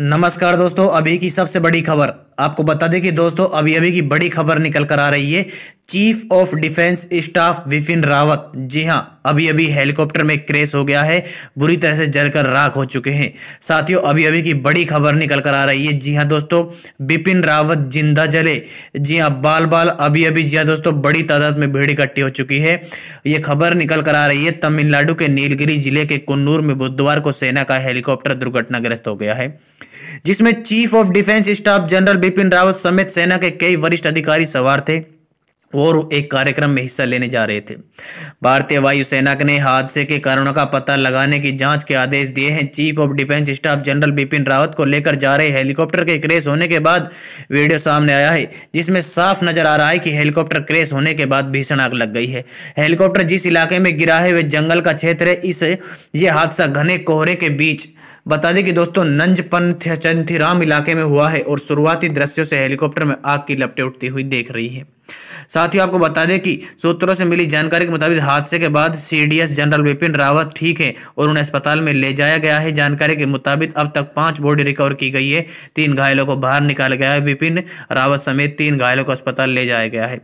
नमस्कार दोस्तों, अभी की सबसे बड़ी खबर आपको बता दें कि दोस्तों अभी की बड़ी खबर निकल कर आ रही है। Chief of defence staff Bipin Rawat, जी हां, अभी हेलीकॉप्टर में क्रैश हो गया है, बुरी तरह से जलकर राख हो चुके हैं। साथियों अभी की बड़ी खबर निकल कर आ रही है। जी हां दोस्तों, बिपिन रावत जिंदा जले, जी हां, बाल जी हां दोस्तों, बड़ी तादाद में भीड़ इकट्ठी हो चुकी है। ये खबर निकल कर आ रही है। तमिलनाडु के नीलगिरी जिले के कन्नूर में बुधवार को सेना का हेलीकॉप्टर दुर्घटनाग्रस्त हो गया है, जिसमें chief of defence staff general Bipin Rawat समेत सेना के कई वरिष्ठ अधिकारी सवार थे और एक कार्यक्रम में हिस्सा लेने जा रहे थे। भारतीय वायुसेना ने हादसे के कारणों का पता लगाने की जांच के आदेश दिए हैं। Chief of defence staff general Bipin Rawat को लेकर जा रहे हेलीकॉप्टर के क्रैश होने के बाद वीडियो सामने आया है, जिसमें साफ नजर आ रहा है कि हेलीकॉप्टर क्रैश होने के बाद भीषण आग लग गई है। हेलीकॉप्टर जिस इलाके में गिरा है वह जंगल का क्षेत्र है। यह हादसा घने कोहरे के बीच, बता दें कि दोस्तों, नंजपंथिराम इलाके में हुआ है और शुरुआती दृश्यों से हेलीकॉप्टर में आग की लपटें उठती हुई देख रही है। साथियों आपको बता दें कि सूत्रों से मिली जानकारी के मुताबिक हादसे के बाद CDS जनरल बिपिन रावत ठीक हैं और उन्हें अस्पताल में ले जाया गया है। जानकारी के मुताबिक अब तक 5 बॉडी रिकवर की गई है, 3 घायलों को बाहर निकाला गया है। बिपिन रावत समेत 3 घायलों को अस्पताल ले जाया गया है।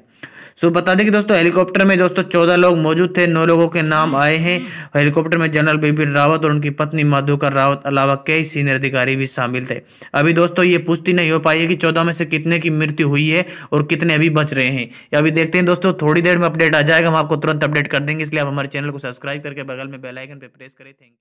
सो बता दें कि दोस्तों हेलीकॉप्टर में दोस्तों 14 लोग मौजूद थे। 9 लोगों के नाम आए हैं। हेलीकॉप्टर में जनरल बिपिन रावत और उनकी पत्नी मधुकर रावत अलावा कई सीनियर अधिकारी भी शामिल थे। अभी दोस्तों ये पुष्टि नहीं हो पाई है कि 14 में से कितने की मृत्यु हुई है और कितने अभी बच रहे हैं। अभी देखते हैं दोस्तों, थोड़ी देर में अपडेट आ जाएगा, हम आपको तुरंत अपडेट कर देंगे। इसलिए आप हमारे चैनल को सब्सक्राइब करके बगल में बेल आइकन पर प्रेस करें। Thank you.